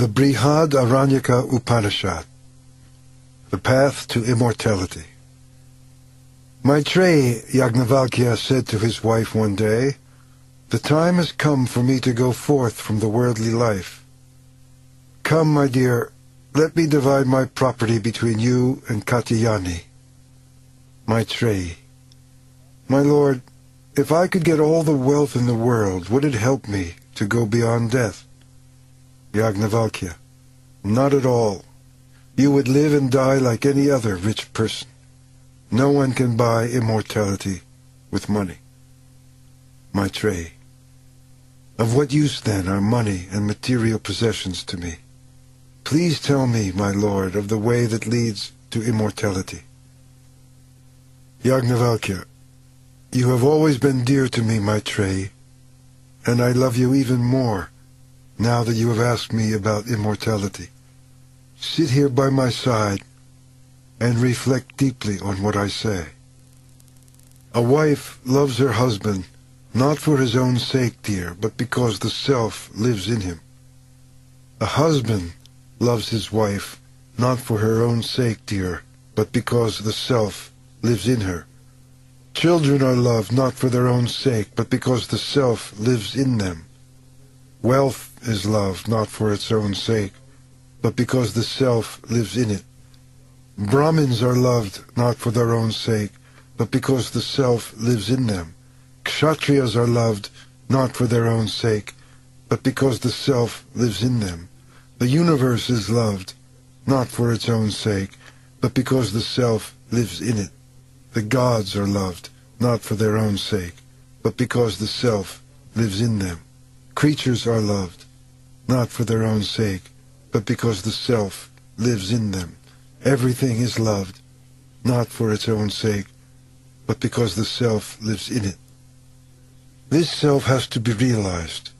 The Brihad Aranyaka Upanishad, The Path to Immortality. Maitreyi Yajnavalkya said to his wife one day, "The time has come for me to go forth from the worldly life. Come, my dear, let me divide my property between you and Katiyani." Maitreyi: "My lord, if I could get all the wealth in the world, would it help me to go beyond death?" Yajnavalkya: "Not at all. You would live and die like any other rich person. No one can buy immortality with money." Maitreyi: "Of what use then are money and material possessions to me? Please tell me, my lord, of the way that leads to immortality." Yajnavalkya: "You have always been dear to me, Maitreyi, and I love you even more now that you have asked me about immortality. Sit here by my side and reflect deeply on what I say. A wife loves her husband not for his own sake, dear, but because the self lives in him. A husband loves his wife not for her own sake, dear, but because the self lives in her. Children are loved not for their own sake, but because the self lives in them. Wealth is loved not for its own sake, but because the self lives in it. Brahmins are loved not for their own sake, but because the self lives in them. Kshatriyas are loved not for their own sake, but because the self lives in them. The universe is loved not for its own sake, but because the self lives in it. The gods are loved not for their own sake, but because the self lives in them. Creatures are loved not for their own sake, but because the self lives in them. Everything is loved not for its own sake, but because the self lives in it. This self has to be realized.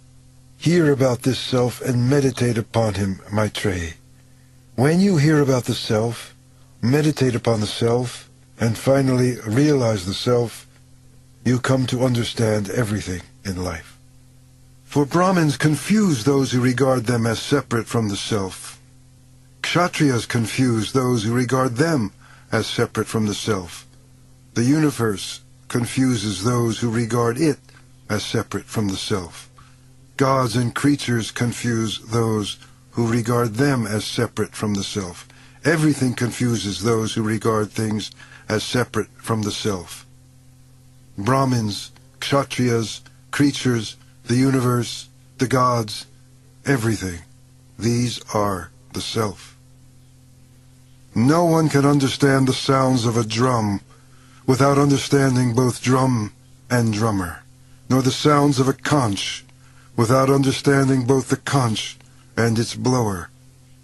Hear about this self and meditate upon him, Maitreyi. When you hear about the self, meditate upon the self, and finally realize the self, you come to understand everything in life. For Brahmins confuse those who regard them as separate from the self. Kshatriyas confuse those who regard them as separate from the self. The universe confuses those who regard it as separate from the self. Gods and creatures confuse those who regard them as separate from the self. Everything confuses those who regard things as separate from the self. Brahmins, Kshatriyas, creatures, the universe, the gods, everything. These are the self. No one can understand the sounds of a drum without understanding both drum and drummer, nor the sounds of a conch without understanding both the conch and its blower,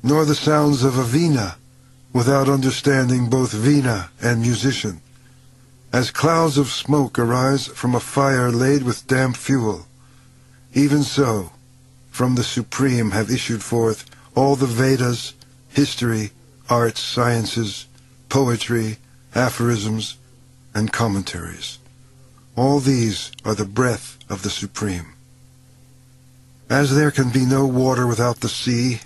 nor the sounds of a vina without understanding both vina and musician. As clouds of smoke arise from a fire laid with damp fuel, even so from the Supreme have issued forth all the Vedas, history, arts, sciences, poetry, aphorisms, and commentaries. All these are the breath of the Supreme. As there can be no water without the sea,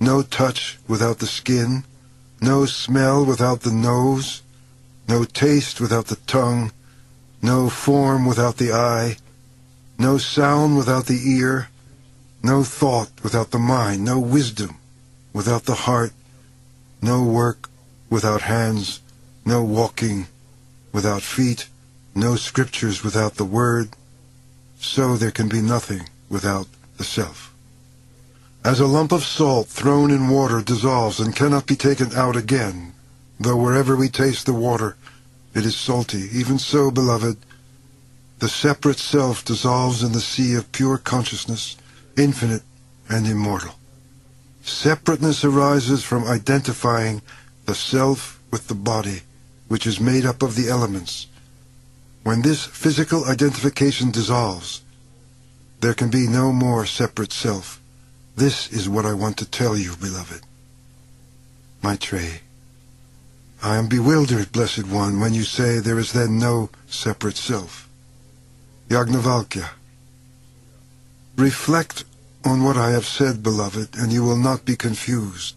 no touch without the skin, no smell without the nose, no taste without the tongue, no form without the eye, no sound without the ear, no thought without the mind, no wisdom without the heart, no work without hands, no walking without feet, no scriptures without the word, so there can be nothing without the self. As a lump of salt thrown in water dissolves and cannot be taken out again, though wherever we taste the water it is salty, even so, beloved, the separate self dissolves in the sea of pure consciousness, infinite and immortal. Separateness arises from identifying the self with the body, which is made up of the elements. When this physical identification dissolves, there can be no more separate self. This is what I want to tell you, beloved." Maitreyi: "I am bewildered, blessed one, when you say there is then no separate self." Yajnavalkya: "Reflect on what I have said, beloved, and you will not be confused.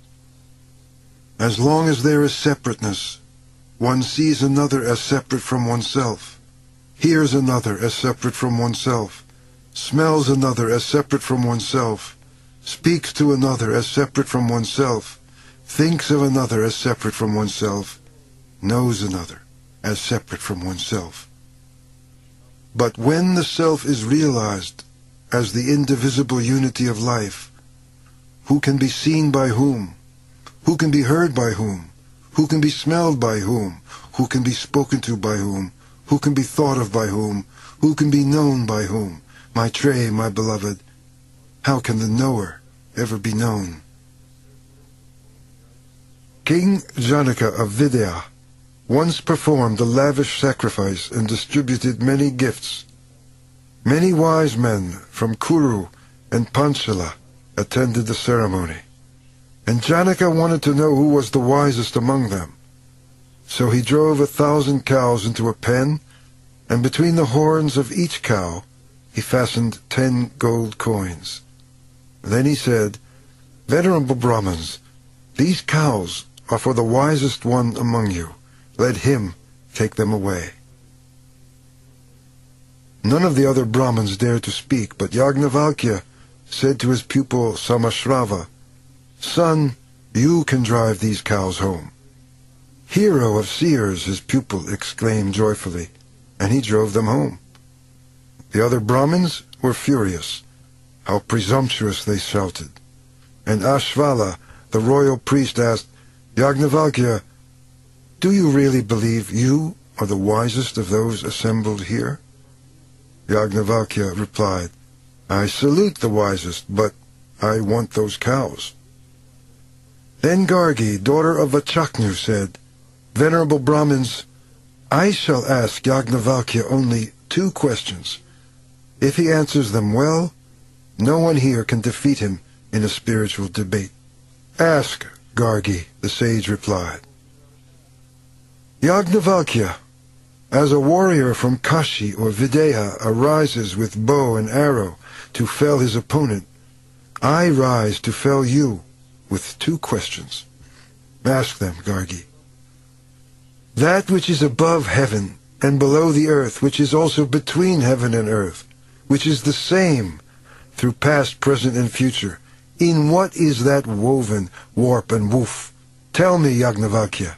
As long as there is separateness, one sees another as separate from oneself, hears another as separate from oneself, smells another as separate from oneself, speaks to another as separate from oneself, thinks of another as separate from oneself, knows another as separate from oneself. But when the self is realized as the indivisible unity of life, who can be seen by whom? Who can be heard by whom? Who can be smelled by whom? Who can be spoken to by whom? Who can be thought of by whom? Who can be known by whom? Maitreyi, my beloved, how can the knower ever be known? King Janaka of Vidya once performed a lavish sacrifice and distributed many gifts. Many wise men from Kuru and Panchala attended the ceremony, and Janaka wanted to know who was the wisest among them. So he drove 1,000 cows into a pen, and between the horns of each cow he fastened 10 gold coins. Then he said, "Venerable Brahmans, these cows are for the wisest one among you. Let him take them away." None of the other Brahmins dared to speak, but Yajnavalkya said to his pupil Samashrava, "Son, you can drive these cows home." "Hero of seers," his pupil exclaimed joyfully, and he drove them home. The other Brahmins were furious. "How presumptuous!" they shouted. And Ashvala, the royal priest, asked, "Yajnavalkya, do you really believe you are the wisest of those assembled here?" Yajnavalkya replied, "I salute the wisest, but I want those cows." Then Gargi, daughter of Vachaknu, said, "Venerable Brahmins, I shall ask Yajnavalkya only 2 questions. If he answers them well, no one here can defeat him in a spiritual debate." "Ask, Gargi," the sage replied. "Yajnavalkya, as a warrior from Kashi or Videha arises with bow and arrow to fell his opponent, I rise to fell you with 2 questions. Ask them, Gargi." "That which is above heaven and below the earth, which is also between heaven and earth, which is the same through past, present, and future, in what is that woven, warp, and woof? Tell me, Yajnavalkya."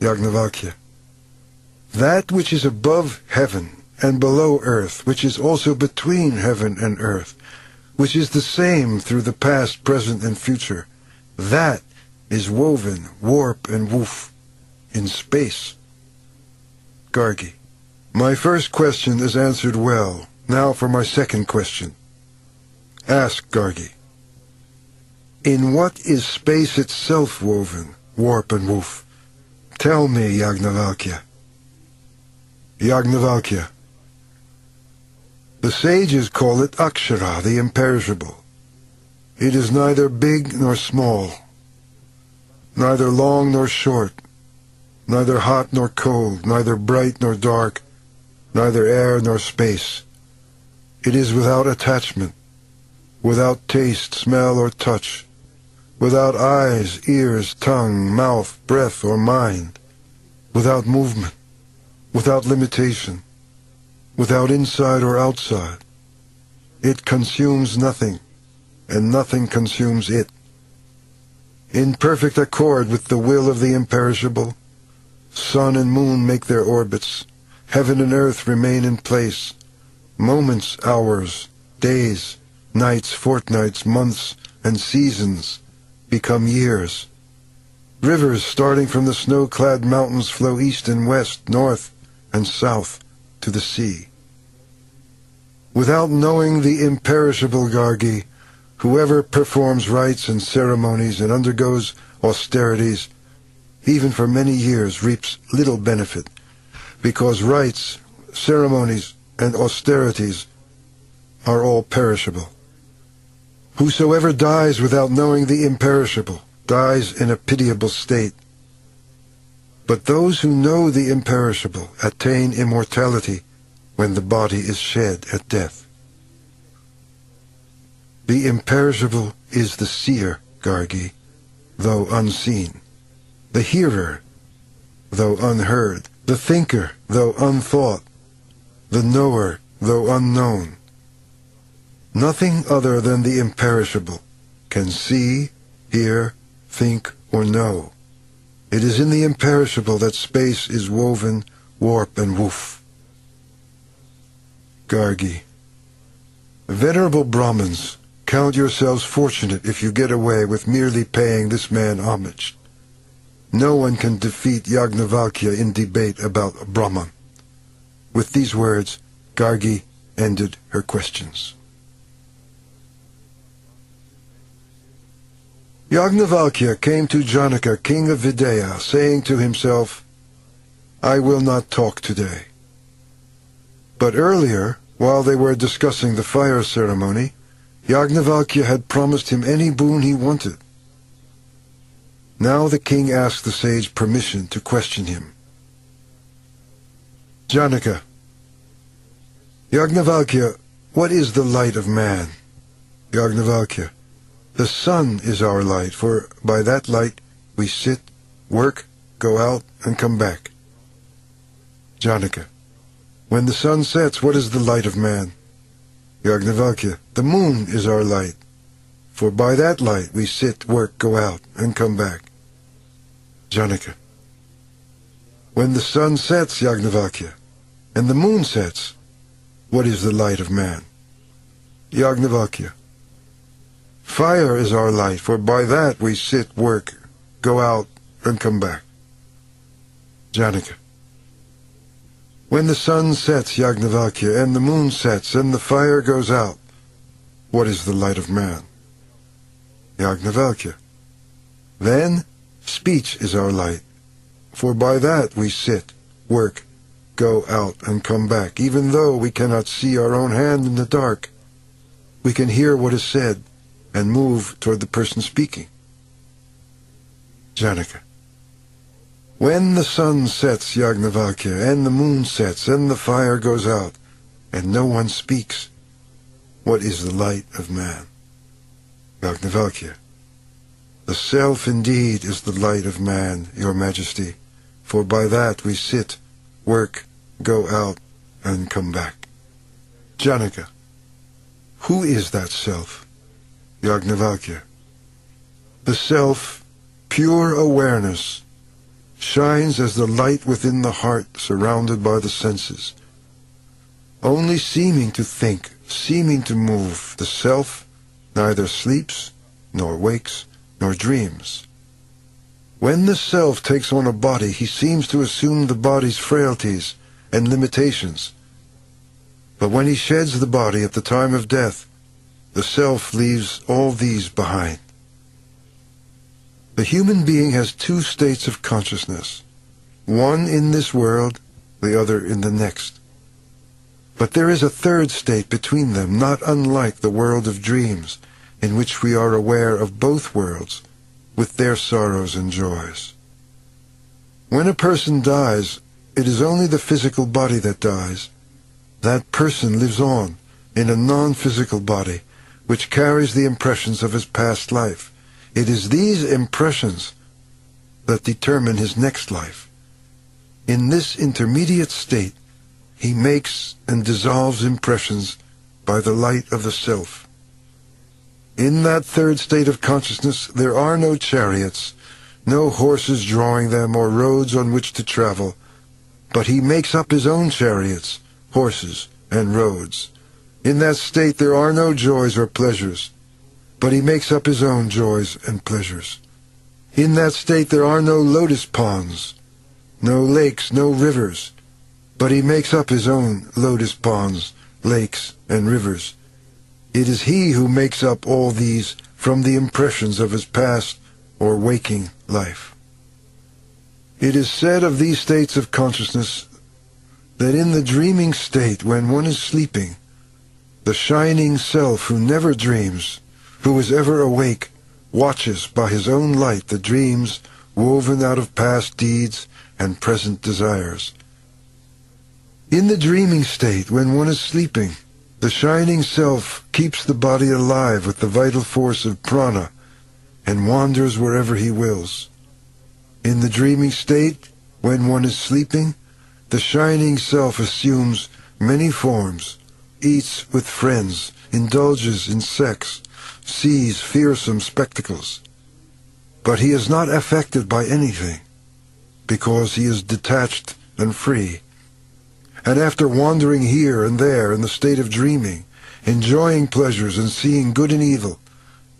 Yajnavalkya: "That which is above heaven and below earth, which is also between heaven and earth, which is the same through the past, present, and future, that is woven, warp, and woof in space." Gargi: "My first question is answered well. Now for my second question." "Ask, Gargi." "In what is space itself woven, warp, and woof? Tell me, Yajnavalkya." Yajnavalkya: "The sages call it Akshara, the imperishable. It is neither big nor small, neither long nor short, neither hot nor cold, neither bright nor dark, neither air nor space. It is without attachment, without taste, smell, or touch, without eyes, ears, tongue, mouth, breath, or mind, without movement, without limitation, without inside or outside. It consumes nothing, and nothing consumes it. In perfect accord with the will of the imperishable, sun and moon make their orbits, heaven and earth remain in place, moments, hours, days, nights, fortnights, months, and seasons become years. Rivers starting from the snow-clad mountains flow east and west, north and south to the sea. Without knowing the imperishable, Gargi, whoever performs rites and ceremonies and undergoes austerities, even for many years, reaps little benefit, because rites, ceremonies, and austerities are all perishable. Whosoever dies without knowing the imperishable dies in a pitiable state. But those who know the imperishable attain immortality when the body is shed at death." The imperishable is the seer, Gargi, though unseen, the hearer, though unheard, the thinker, though unthought, the knower, though unknown. Nothing other than the imperishable can see, hear, think, or know. It is in the imperishable that space is woven, warp and woof. Gargi, venerable Brahmins, count yourselves fortunate if you get away with merely paying this man homage. No one can defeat Yajnavalkya in debate about Brahman. With these words, Gargi ended her questions. Yajnavalkya came to Janaka, king of Videha, saying to himself, I will not talk today. But earlier, while they were discussing the fire ceremony, Yajnavalkya had promised him any boon he wanted. Now the king asked the sage permission to question him. Janaka, Yajnavalkya, what is the light of man? Yajnavalkya, the sun is our light, for by that light we sit, work, go out, and come back. Janaka, when the sun sets, what is the light of man? Yajnavalkya, the moon is our light, for by that light we sit, work, go out, and come back. Janaka, when the sun sets, Yajnavalkya, and the moon sets, what is the light of man? Yajnavalkya, fire is our light, for by that we sit, work, go out, and come back. Janaka, when the sun sets, Yajnavalkya, and the moon sets, and the fire goes out, what is the light of man? Yajnavalkya, then speech is our light, for by that we sit, work, go out, and come back. Even though we cannot see our own hand in the dark, we can hear what is said and move toward the person speaking. Janaka, when the sun sets, Yajnavalkya, and the moon sets, and the fire goes out, and no one speaks, what is the light of man? Yajnavalkya, the self indeed is the light of man, your majesty, for by that we sit, work, go out, and come back. Janaka, who is that self? Yajnavalkya, the self, pure awareness, shines as the light within the heart surrounded by the senses. Only seeming to think, seeming to move, the self neither sleeps, nor wakes, nor dreams. When the self takes on a body, he seems to assume the body's frailties and limitations. But when he sheds the body at the time of death, the self leaves all these behind. The human being has two states of consciousness, one in this world, the other in the next. But there is a third state between them, not unlike the world of dreams, in which we are aware of both worlds, with their sorrows and joys. When a person dies, it is only the physical body that dies. That person lives on in a non-physical body, which carries the impressions of his past life. It is these impressions that determine his next life. In this intermediate state, he makes and dissolves impressions by the light of the self. In that third state of consciousness, there are no chariots, no horses drawing them, or roads on which to travel, but he makes up his own chariots, horses, and roads. In that state, there are no joys or pleasures, but he makes up his own joys and pleasures. In that state there are no lotus ponds, no lakes, no rivers, but he makes up his own lotus ponds, lakes, and rivers. It is he who makes up all these from the impressions of his past or waking life. It is said of these states of consciousness that in the dreaming state, when one is sleeping, the shining self who never dreams, who is ever awake, watches by his own light the dreams woven out of past deeds and present desires. In the dreaming state, when one is sleeping, The shining self keeps the body alive with the vital force of prana and wanders wherever he wills. In the dreaming state, when one is sleeping, the shining self assumes many forms, eats with friends, indulges in sex, sees fearsome spectacles. But he is not affected by anything, because he is detached and free. And after wandering here and there in the state of dreaming, enjoying pleasures and seeing good and evil,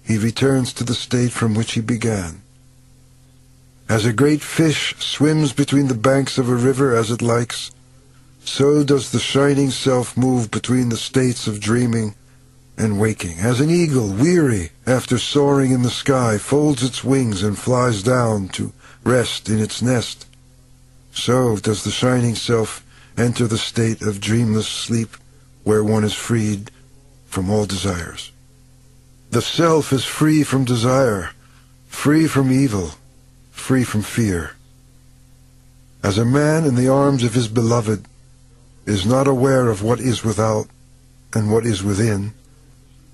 he returns to the state from which he began. As a great fish swims between the banks of a river as it likes, so does the shining self move between the states of dreaming and waking. As an eagle, weary after soaring in the sky, folds its wings and flies down to rest in its nest, so does the shining self enter the state of dreamless sleep, where one is freed from all desires. The self is free from desire, free from evil, free from fear. As a man in the arms of his beloved is not aware of what is without and what is within,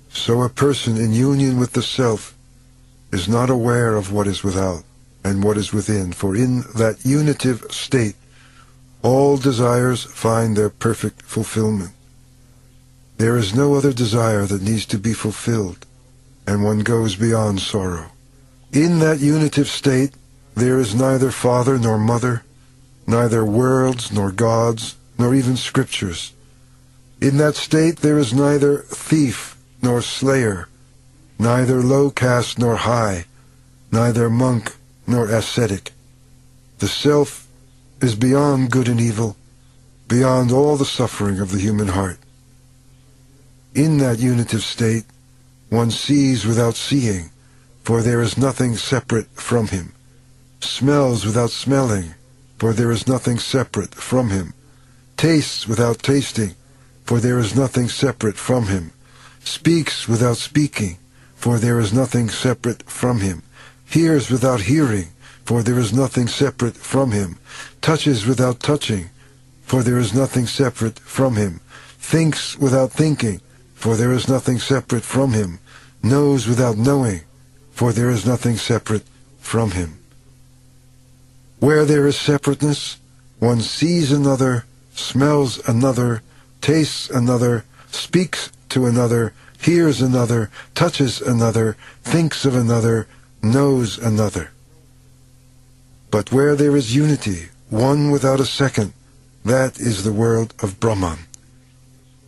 so a person in union with the self is not aware of what is without and what is within, for in that unitive state all desires find their perfect fulfillment. There is no other desire that needs to be fulfilled, and one goes beyond sorrow. In that unitive state there is neither father nor mother, neither worlds nor gods, nor even scriptures. In that state there is neither thief nor slayer, neither low caste nor high, neither monk nor ascetic. The self is beyond good and evil, beyond all the suffering of the human heart. In that unitive state, one sees without seeing, for there is nothing separate from him, smells without smelling, for there is nothing separate from him, tastes without tasting, for there is nothing separate from him, speaks without speaking, for there is nothing separate from him, hears without hearing, for there is nothing separate from him, touches without touching, for there is nothing separate from him, thinks without thinking, for there is nothing separate from him, knows without knowing, for there is nothing separate from him. Where there is separateness, one sees another, smells another, tastes another, speaks to another, hears another, touches another, thinks of another, knows another. But where there is unity, one without a second, that is the world of Brahman.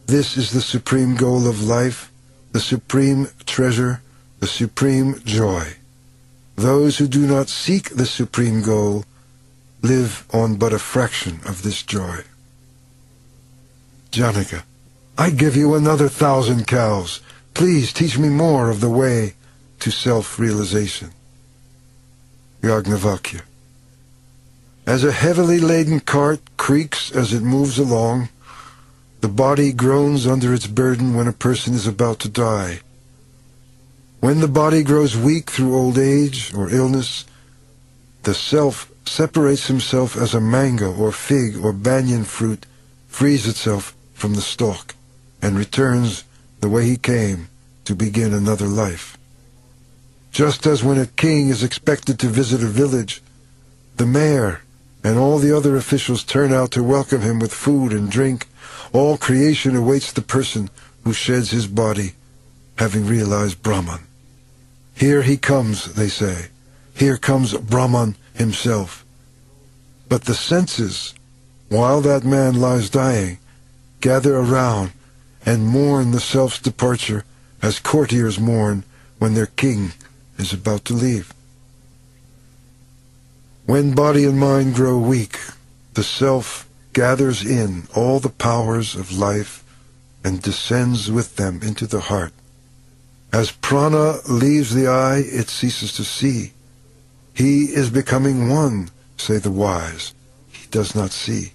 This is the supreme goal of life, the supreme treasure, the supreme joy. Those who do not seek the supreme goal live on but a fraction of this joy. Janaka: I give you another 1,000 cows. Please teach me more of the way to self-realization. Yajnavalkya: as a heavily laden cart creaks as it moves along, the body groans under its burden when a person is about to die. When the body grows weak through old age or illness, the self separates himself as a mango or fig or banyan fruit frees itself from the stalk and returns the way he came to begin another life. Just as when a king is expected to visit a village, the mayor and all the other officials turn out to welcome him with food and drink, all creation awaits the person who sheds his body, having realized Brahman. Here he comes, they say. Here comes Brahman himself. But the senses, while that man lies dying, gather around and mourn the self's departure as courtiers mourn when their king is about to leave. When body and mind grow weak, the self gathers in all the powers of life and descends with them into the heart. As prana leaves the eye, it ceases to see. He is becoming one, say the wise. He does not see.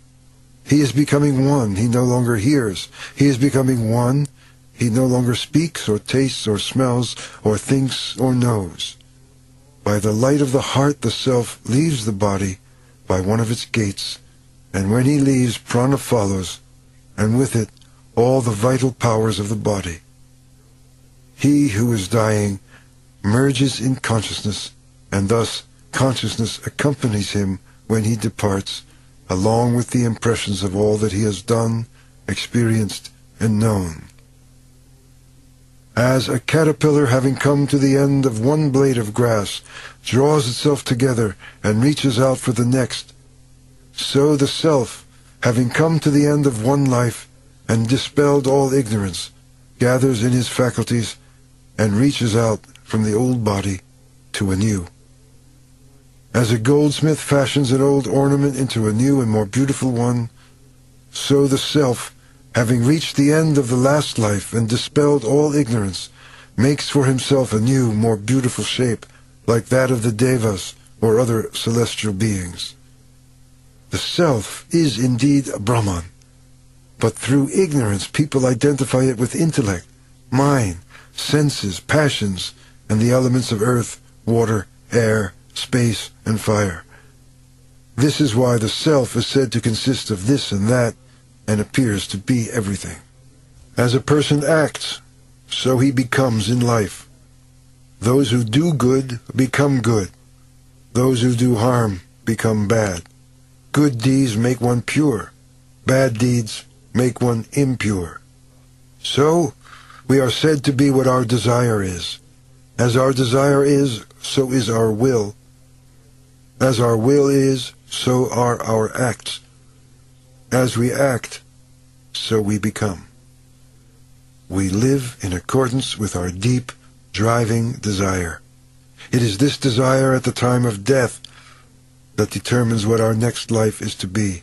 He is becoming one, he no longer hears. He is becoming one, he no longer speaks or tastes or smells or thinks or knows. By the light of the heart, the self leaves the body by one of its gates, and when he leaves, prana follows, and with it all the vital powers of the body. He who is dying merges in consciousness, and thus consciousness accompanies him when he departs, along with the impressions of all that he has done, experienced, and known. As a caterpillar, having come to the end of one blade of grass, draws itself together and reaches out for the next, so the self, having come to the end of one life and dispelled all ignorance, gathers in his faculties and reaches out from the old body to a new. As a goldsmith fashions an old ornament into a new and more beautiful one, so the self, having reached the end of the last life and dispelled all ignorance, makes for himself a new, more beautiful shape, like that of the devas or other celestial beings. The self is indeed a Brahman, but through ignorance people identify it with intellect, mind, senses, passions, and the elements of earth, water, air, space, and fire. This is why the self is said to consist of this and that, and appears to be everything. As a person acts, so he becomes in life. Those who do good become good. Those who do harm become bad. Good deeds make one pure. Bad deeds make one impure. So, we are said to be what our desire is. As our desire is, so is our will. As our will is, so are our acts. As we act, so we become. We live in accordance with our deep, driving desire. It is this desire at the time of death that determines what our next life is to be.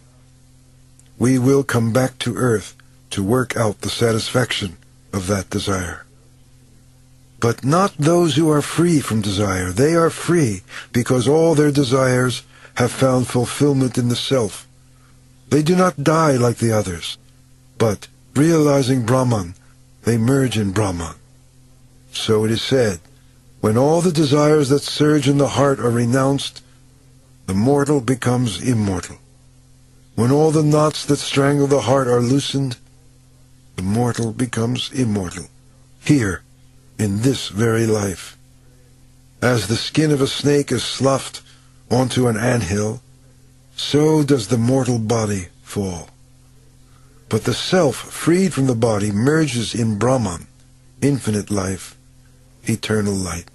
We will come back to earth to work out the satisfaction of that desire. But not those who are free from desire. They are free because all their desires have found fulfillment in the self. They do not die like the others, but, realizing Brahman, they merge in Brahman. So it is said, when all the desires that surge in the heart are renounced, the mortal becomes immortal. When all the knots that strangle the heart are loosened, the mortal becomes immortal, here, in this very life. As the skin of a snake is sloughed onto an anthill, so does the mortal body fall. But the self, freed from the body, merges in Brahman, infinite life, eternal light.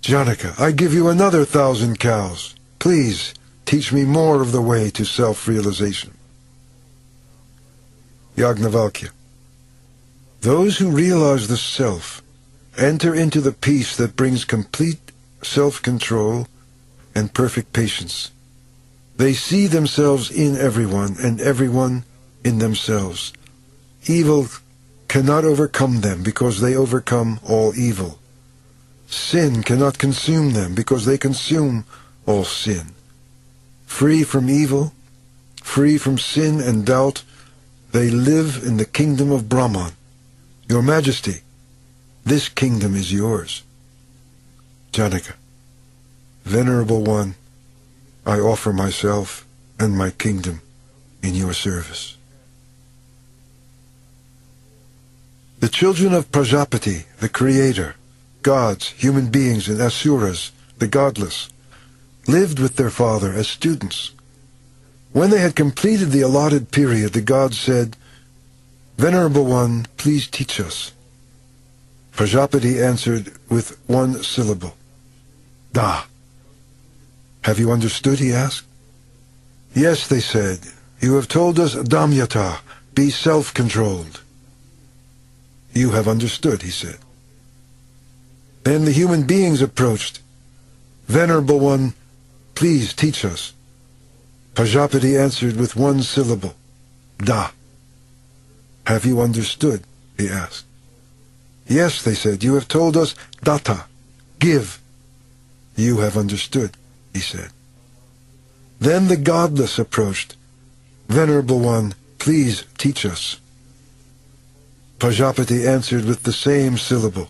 Janaka, I give you another 1,000 cows. Please, teach me more of the way to self-realization. Yajnavalkya, those who realize the self enter into the peace that brings complete self-control and perfect patience. They see themselves in everyone, and everyone in themselves. Evil cannot overcome them, because they overcome all evil. Sin cannot consume them, because they consume all sin. Free from evil, free from sin and doubt, they live in the kingdom of Brahman. Your Majesty, this kingdom is yours. Janaka, Venerable One, I offer myself and my kingdom in your service. The children of Prajapati, the creator, gods, human beings, and asuras, the godless, lived with their father as students. When they had completed the allotted period, the gods said, Venerable One, please teach us. Prajapati answered with one syllable, Da. Have you understood, he asked. Yes, they said, you have told us Damyata, be self-controlled. You have understood, he said. Then the human beings approached. Venerable One, please teach us. Prajapati answered with one syllable, Da. Have you understood, he asked. Yes, they said, you have told us Data, give. You have understood, he said. Then the godless approached. Venerable One, please teach us. Prajapati answered with the same syllable,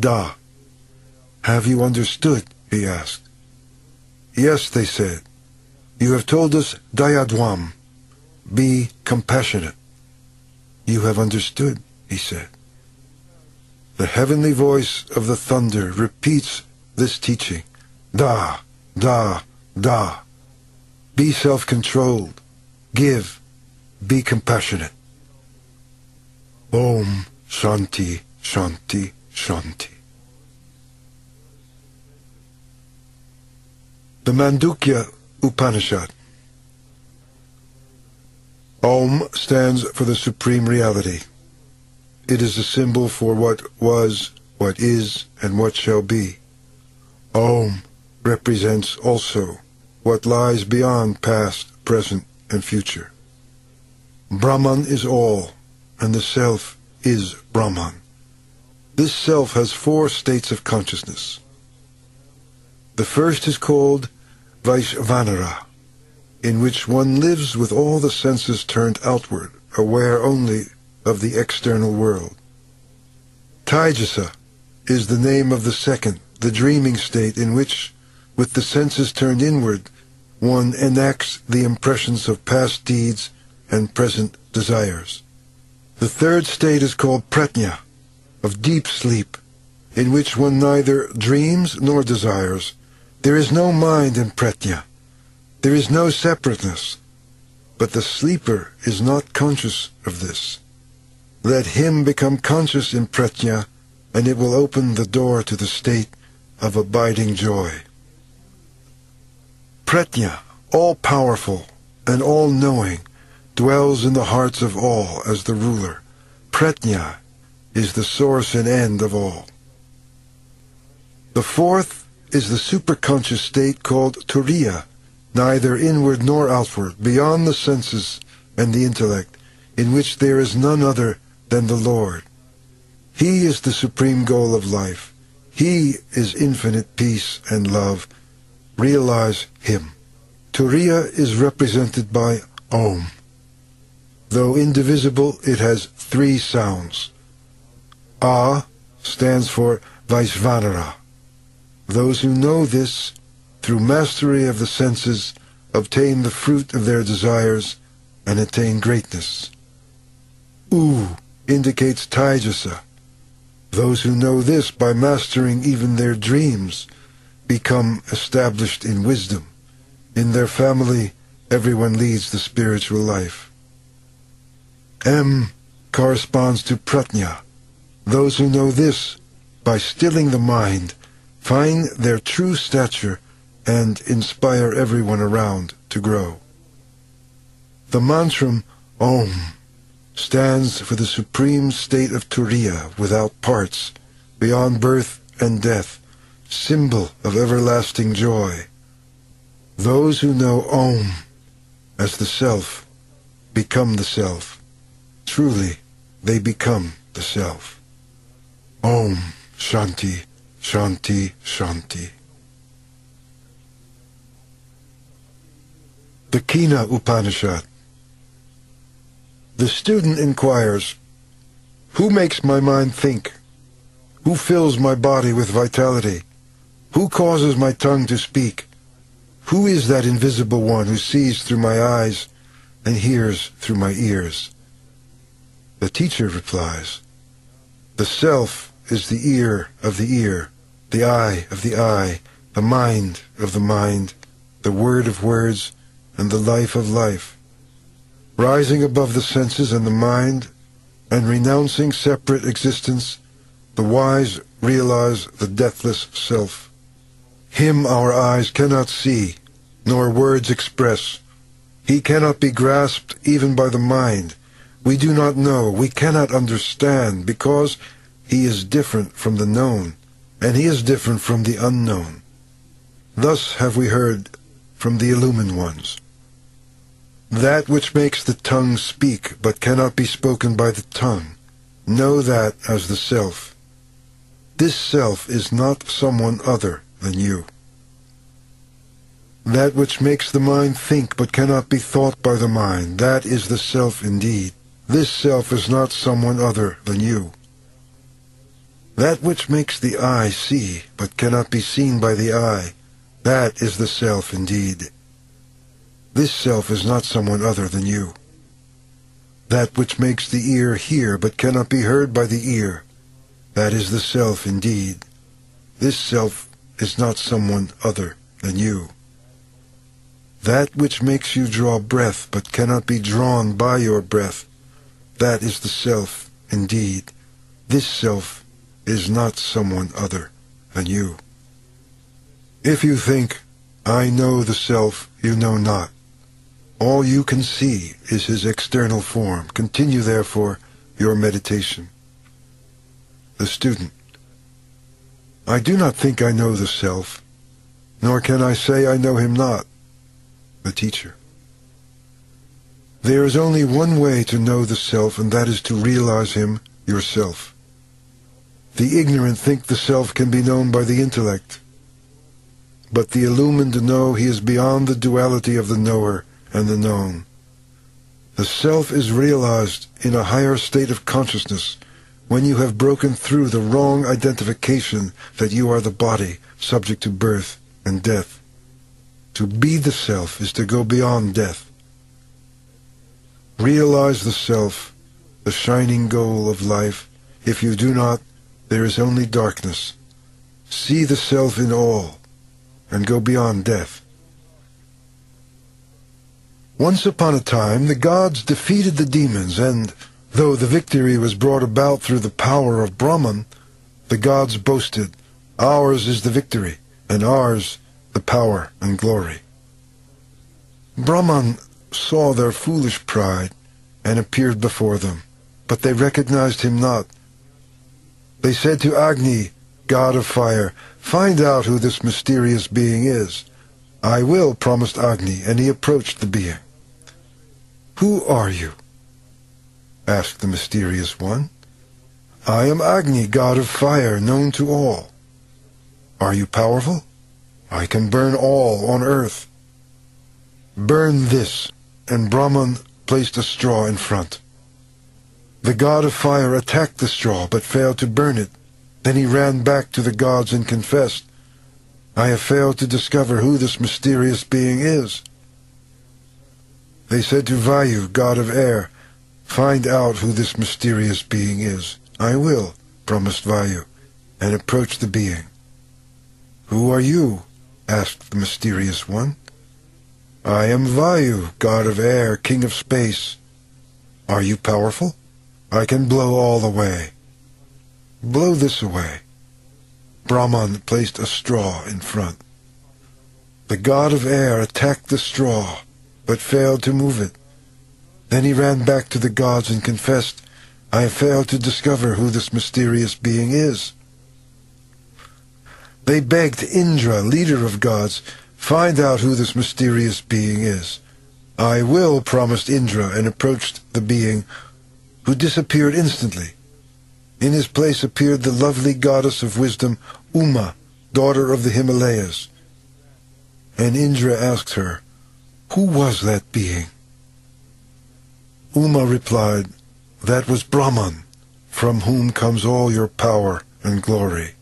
Da. Have you understood, he asked. Yes, they said. You have told us Dayadwam, be compassionate. You have understood, he said. The heavenly voice of the thunder repeats this teaching. Da, da, da. Be self-controlled. Give. Be compassionate. Om Shanti, Shanti, Shanti. The Mandukya Upanishad. Aum stands for the Supreme Reality. It is a symbol for what was, what is, and what shall be. Aum represents also what lies beyond past, present, and future. Brahman is all, and the Self is Brahman. This Self has four states of consciousness. The first is called Vaishvanara, in which one lives with all the senses turned outward, aware only of the external world. Taijasa is the name of the second, the dreaming state in which, with the senses turned inward, one enacts the impressions of past deeds and present desires. The third state is called Pretnya, of deep sleep, in which one neither dreams nor desires. There is no mind in Pretnya. There is no separateness, but the sleeper is not conscious of this. Let him become conscious in Pretnya, and it will open the door to the state of abiding joy. Pretnya, all-powerful and all-knowing, dwells in the hearts of all as the ruler. Pretnya is the source and end of all. The fourth is the superconscious state called Turiya, neither inward nor outward, beyond the senses and the intellect, in which there is none other than the Lord. He is the supreme goal of life. He is infinite peace and love. Realize Him. Turiya is represented by Aum. Though indivisible, it has three sounds. A stands for Vaishvanara. Those who know this, through mastery of the senses, obtain the fruit of their desires and attain greatness. U indicates Taijasa. Those who know this by mastering even their dreams become established in wisdom. In their family, everyone leads the spiritual life. M corresponds to Pratnya. Those who know this, by stilling the mind, find their true stature and inspire everyone around to grow. The mantram Om stands for the supreme state of Turiya, without parts, beyond birth and death, symbol of everlasting joy. Those who know Om as the Self become the Self. Truly, they become the Self. Om Shanti, Shanti, Shanti. The Kena Upanishad. The student inquires, who makes my mind think? Who fills my body with vitality? Who causes my tongue to speak? Who is that invisible one who sees through my eyes and hears through my ears? The teacher replies, the self is the ear of the ear, the eye of the eye, the mind of the mind, the word of words, and the life of life. Rising above the senses and the mind, and renouncing separate existence, the wise realize the deathless self. Him our eyes cannot see, nor words express. He cannot be grasped even by the mind. We do not know, we cannot understand, because he is different from the known, and he is different from the unknown. Thus have we heard from the illumined ones. That which makes the tongue speak, but cannot be spoken by the tongue, know that as the self. This self is not someone other than you. That which makes the mind think, but cannot be thought by the mind, that is the self indeed. This self is not someone other than you. That which makes the eye see, but cannot be seen by the eye, that is the self indeed. This self is not someone other than you. that which makes the ear hear but cannot be heard by the ear. That is the self indeed. This self is not someone other than you. That which makes you draw breath but cannot be drawn by your breath, that is the self indeed. This self is not someone other than you. If you think, I know the self, you know not. All you can see is his external form. Continue, therefore, your meditation. The student. I do not think I know the self, nor can I say I know him not. The teacher. There is only one way to know the self, and that is to realize him yourself. The ignorant think the self can be known by the intellect, but the illumined know he is beyond the duality of the knower and the known. The self is realized in a higher state of consciousness when you have broken through the wrong identification that you are the body subject to birth and death. To be the self is to go beyond death. Realize the self, the shining goal of life. If you do not, there is only darkness. See the self in all and go beyond death. Once upon a time, the gods defeated the demons, and though the victory was brought about through the power of Brahman, the gods boasted, ours is the victory, and ours the power and glory. Brahman saw their foolish pride and appeared before them, but they recognized him not. They said to Agni, god of fire, find out who this mysterious being is. I will, promised Agni, and he approached the being. Who are you? Asked the mysterious one. I am Agni, god of fire, known to all. Are you powerful? I can burn all on earth. Burn this, and Brahman placed a straw in front. The god of fire attacked the straw, but failed to burn it. Then he ran back to the gods and confessed, I have failed to discover who this mysterious being is. They said to Vayu, god of air, find out who this mysterious being is. I will, promised Vayu, and approached the being. Who are you? Asked the mysterious one. I am Vayu, god of air, king of space. Are you powerful? I can blow all away. Blow this away. Brahman placed a straw in front. The god of air attacked the straw, but failed to move it. Then he ran back to the gods and confessed, I have failed to discover who this mysterious being is. They begged Indra, leader of gods, find out who this mysterious being is. I will, promised Indra, and approached the being, who disappeared instantly. In his place appeared the lovely goddess of wisdom, Uma, daughter of the Himalayas. And Indra asked her, who was that being? Uma replied, that was Brahman, from whom comes all your power and glory.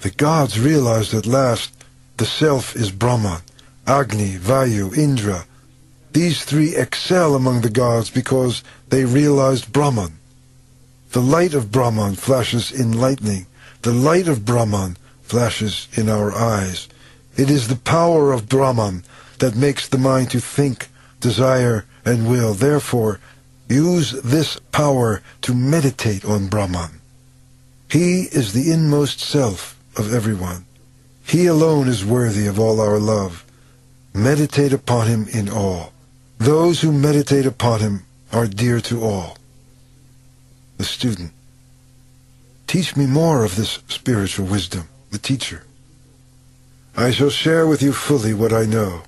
The gods realized at last the self is Brahman. Agni, Vayu, Indra. These three excel among the gods because they realized Brahman. The light of Brahman flashes in lightning. The light of Brahman flashes in our eyes. It is the power of Brahman that makes the mind to think, desire, and will. Therefore, use this power to meditate on Brahman. He is the inmost self of everyone. He alone is worthy of all our love. Meditate upon him in awe. Those who meditate upon him are dear to all. The student. Teach me more of this spiritual wisdom. The teacher. I shall share with you fully what I know.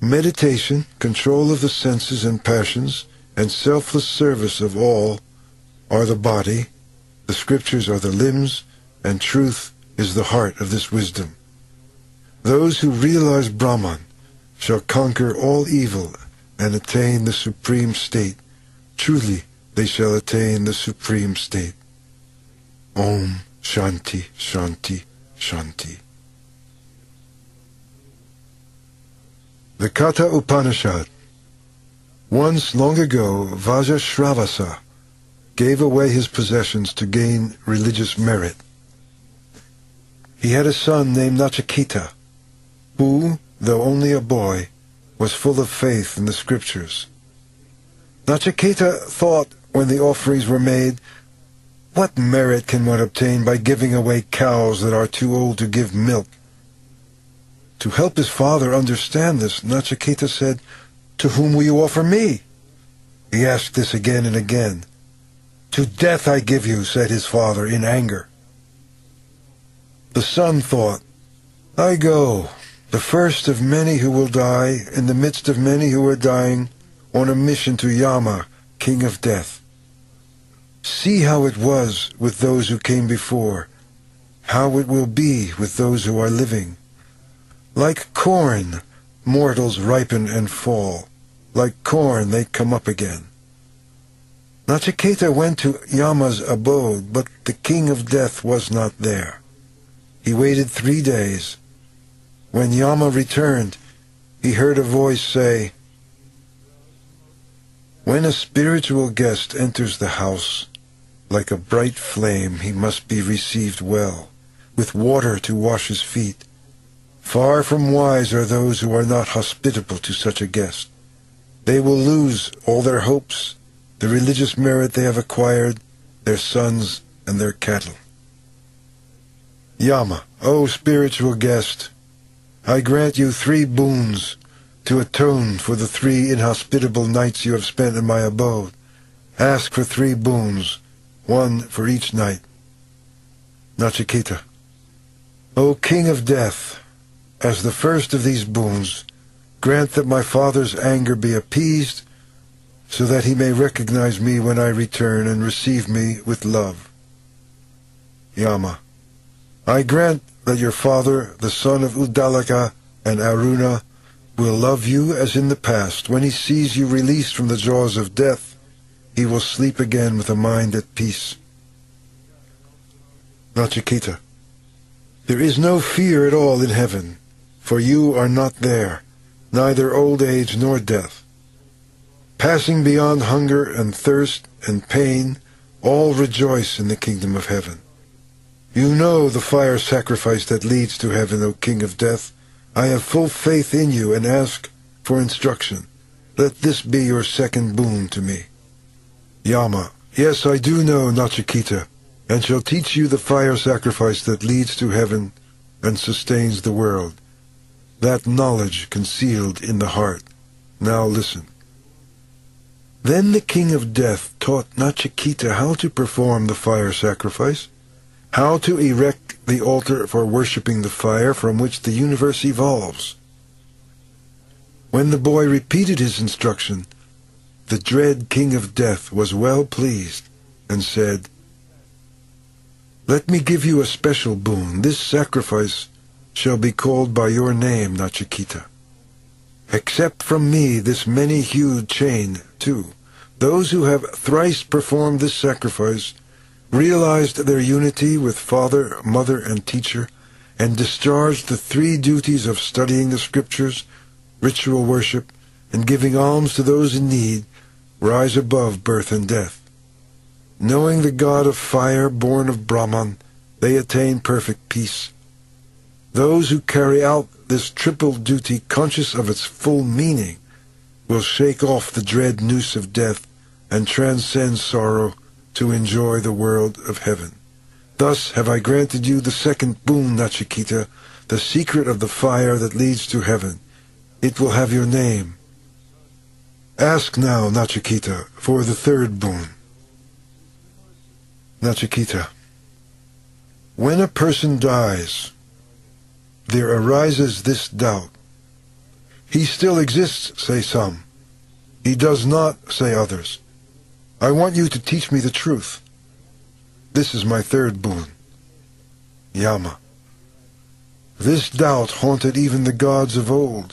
Meditation, control of the senses and passions, and selfless service of all are the body, the scriptures are the limbs, and truth is the heart of this wisdom. Those who realize Brahman shall conquer all evil and attain the supreme state. Truly, they shall attain the supreme state. Om Shanti, Shanti, Shanti. The Kata Upanishad, Once long ago, Vajashravasa gave away his possessions to gain religious merit. He had a son named Nachiketa, who, though only a boy, was full of faith in the scriptures. Nachiketa thought, when the offerings were made, "What merit can one obtain by giving away cows that are too old to give milk?" To help his father understand this, Nachiketa said, "To whom will you offer me?" He asked this again and again. "To death I give you," said his father in anger. The son thought, "I go, the first of many who will die, in the midst of many who are dying, on a mission to Yama, king of death. See how it was with those who came before, how it will be with those who are living. Like corn, mortals ripen and fall. Like corn, they come up again." Nachiketa went to Yama's abode, but the king of death was not there. He waited 3 days. When Yama returned, he heard a voice say, "When a spiritual guest enters the house, like a bright flame, he must be received well, with water to wash his feet. Far from wise are those who are not hospitable to such a guest. They will lose all their hopes, the religious merit they have acquired, their sons and their cattle." Yama, "O spiritual guest, I grant you 3 boons to atone for the 3 inhospitable nights you have spent in my abode. Ask for 3 boons, 1 for each night. Nachiketa, "O king of death, as the first of these boons, grant that my father's anger be appeased, so that he may recognize me when I return and receive me with love." Yama, "I grant that your father, the son of Uddalaka and Aruna, will love you as in the past. When he sees you released from the jaws of death, he will sleep again with a mind at peace." Nachiketa, "There is no fear at all in heaven, for you are not there, neither old age nor death. Passing beyond hunger and thirst and pain, all rejoice in the kingdom of heaven. You know the fire sacrifice that leads to heaven, O king of death. I have full faith in you and ask for instruction. Let this be your 2nd boon to me." Yama, "Yes, I do know, Nachiketa, and shall teach you the fire sacrifice that leads to heaven and sustains the world. That knowledge concealed in the heart. Now listen." Then the king of death taught Nachiketa how to perform the fire sacrifice, how to erect the altar for worshipping the fire from which the universe evolves. When the boy repeated his instruction, the dread king of death was well pleased and said, "Let me give you a special boon. This sacrifice shall be called by your name, Nachiketa. Accept from me this many-hued chain, too. Those who have thrice performed this sacrifice realized their unity with father, mother, and teacher, and discharged the 3 duties of studying the scriptures, ritual worship, and giving alms to those in need, rise above birth and death. Knowing the God of fire, born of Brahman, they attain perfect peace. Those who carry out this triple duty, conscious of its full meaning, will shake off the dread noose of death and transcend sorrow to enjoy the world of heaven. Thus have I granted you the 2nd boon, Nachiketa, the secret of the fire that leads to heaven. It will have your name. Ask now, Nachiketa, for the 3rd boon. Nachiketa, "When a person dies, there arises this doubt. He still exists, say some. He does not, say others. I want you to teach me the truth. This is my 3rd boon. Yama, "This doubt haunted even the gods of old,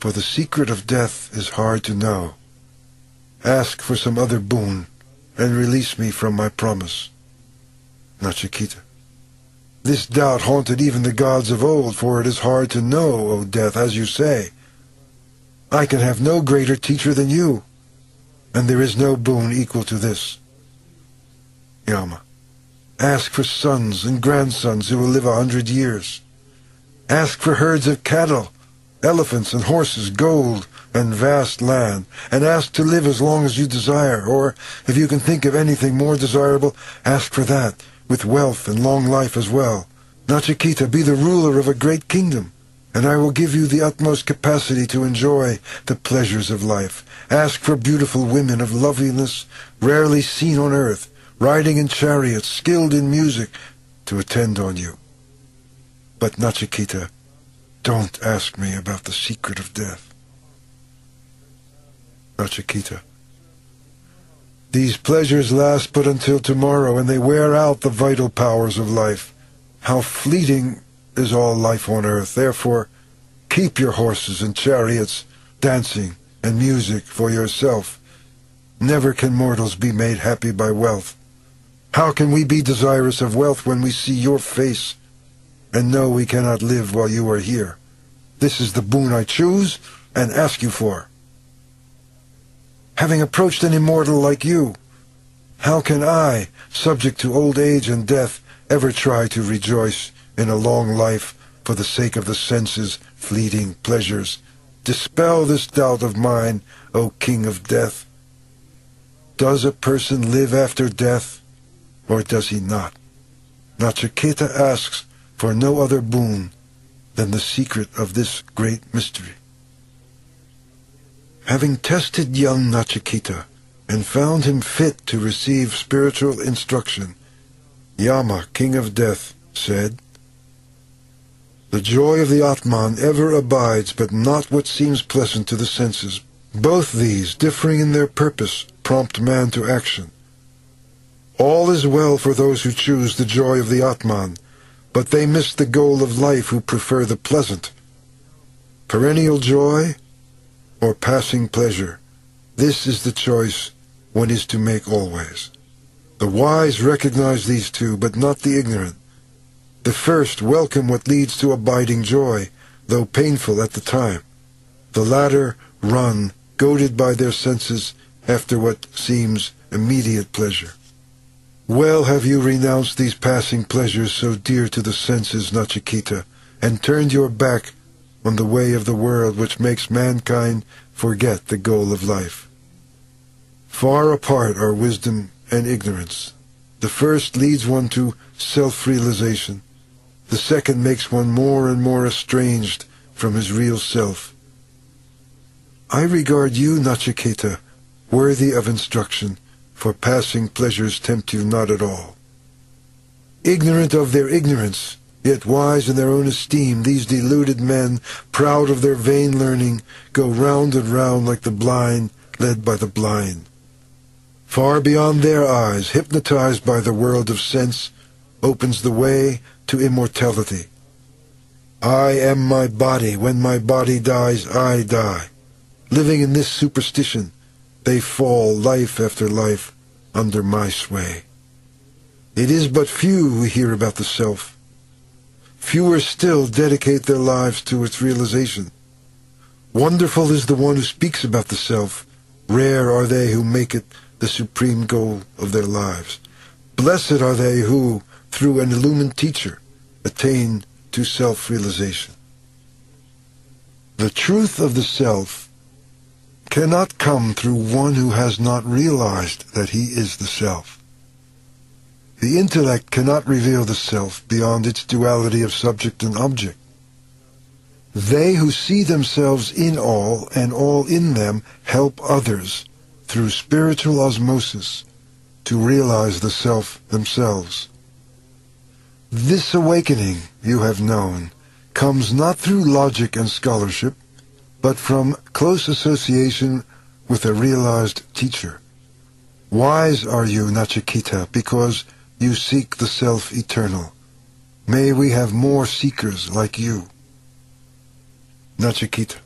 for the secret of death is hard to know. Ask for some other boon and release me from my promise." Nachiketa, "This doubt haunted even the gods of old, for it is hard to know, O death, as you say. I can have no greater teacher than you, and there is no boon equal to this. Yama, ask for sons and grandsons who will live 100 years. Ask for herds of cattle, elephants and horses, gold and vast land, and ask to live as long as you desire, or, if you can think of anything more desirable, ask for that, with wealth and long life as well. Nachiketa, be the ruler of a great kingdom, and I will give you the utmost capacity to enjoy the pleasures of life. Ask for beautiful women of loveliness, rarely seen on earth, riding in chariots, skilled in music, to attend on you. But Nachiketa, don't ask me about the secret of death. Nachiketa, these pleasures last but until tomorrow, and they wear out the vital powers of life. How fleeting is all life on earth. Therefore, keep your horses and chariots, dancing and music for yourself. Never can mortals be made happy by wealth. How can we be desirous of wealth when we see your face and know we cannot live while you are here? This is the boon I choose and ask you for. Having approached an immortal like you, how can I, subject to old age and death, ever try to rejoice in a long life for the sake of the senses' fleeting pleasures? Dispel this doubt of mine, O King of Death. Does a person live after death, or does he not? Nachiketa asks for no other boon than the secret of this great mystery. Having tested young Nachiketa and found him fit to receive spiritual instruction, Yama, King of Death, said, "The joy of the Atman ever abides, but not what seems pleasant to the senses. Both these, differing in their purpose, prompt man to action. All is well for those who choose the joy of the Atman, but they miss the goal of life who prefer the pleasant. Perennial joy or passing pleasure, this is the choice one is to make always. The wise recognize these two, but not the ignorant. The first welcome what leads to abiding joy, though painful at the time. The latter run, goaded by their senses, after what seems immediate pleasure. Well have you renounced these passing pleasures so dear to the senses, Nachiketa, and turned your back on the way of the world which makes mankind forget the goal of life. Far apart are wisdom and ignorance. The first leads one to self-realization. The second makes one more and more estranged from his real self. I regard you, Nachiketa, worthy of instruction, for passing pleasures tempt you not at all. Ignorant of their ignorance, yet wise in their own esteem, these deluded men, proud of their vain learning, go round and round like the blind, led by the blind. Far beyond their eyes, hypnotized by the world of sense, opens the way to immortality. I am my body. When my body dies, I die. Living in this superstition, they fall life after life under my sway. It is but few who hear about the self. Fewer still dedicate their lives to its realization. Wonderful is the one who speaks about the self. Rare are they who make it the supreme goal of their lives. Blessed are they who, through an illumined teacher, attain to self-realization. The truth of the self cannot come through one who has not realized that he is the self. The intellect cannot reveal the self beyond its duality of subject and object. They who see themselves in all and all in them help others through spiritual osmosis to realize the self themselves. This awakening you have known comes not through logic and scholarship, but from close association with a realized teacher. Wise are you, Nachiketa, because you seek the self eternal. May we have more seekers like you. Nachiketa,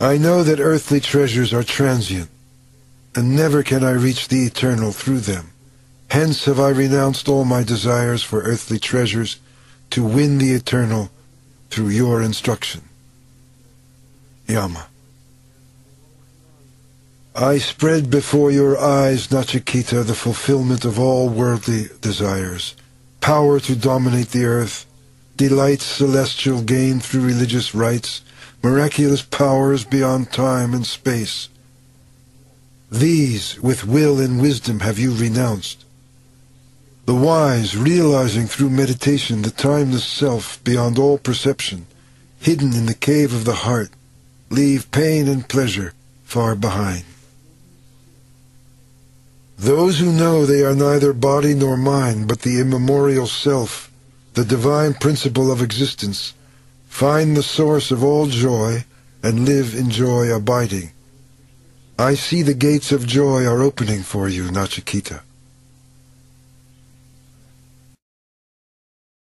I know that earthly treasures are transient, and never can I reach the eternal through them. Hence have I renounced all my desires for earthly treasures to win the eternal through your instruction. Yama, I spread before your eyes, Nachiketa, the fulfillment of all worldly desires, power to dominate the earth, delights celestial gained through religious rites, miraculous powers beyond time and space. These, with will and wisdom, have you renounced. The wise, realizing through meditation the timeless self beyond all perception, hidden in the cave of the heart, leave pain and pleasure far behind. Those who know they are neither body nor mind, but the immemorial self, the divine principle of existence, find the source of all joy and live in joy abiding. I see the gates of joy are opening for you, Nachiketa.